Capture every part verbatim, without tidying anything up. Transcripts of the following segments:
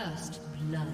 First blood.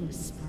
killing spree.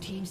Team's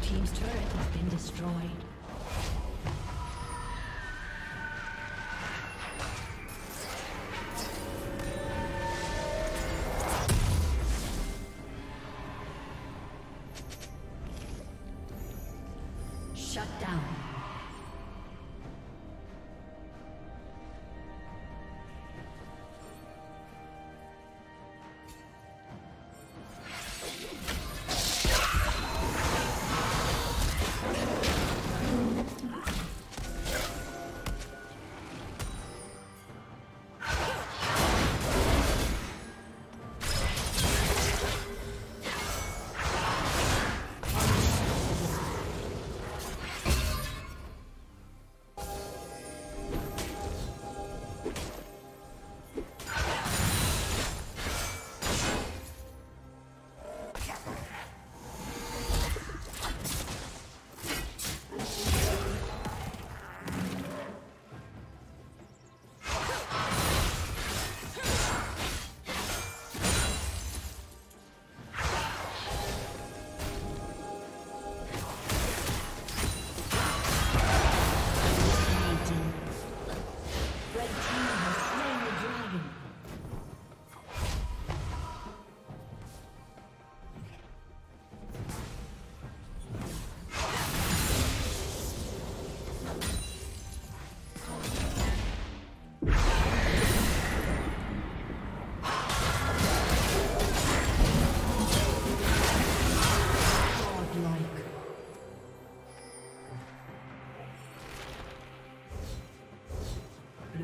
Team's turret has been destroyed.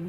Blue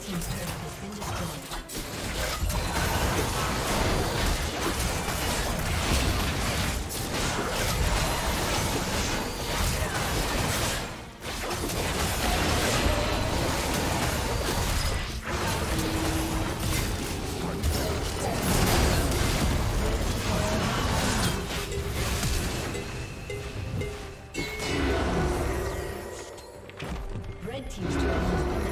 Team's turret has been destroyed. Red team's turret has been destroyed.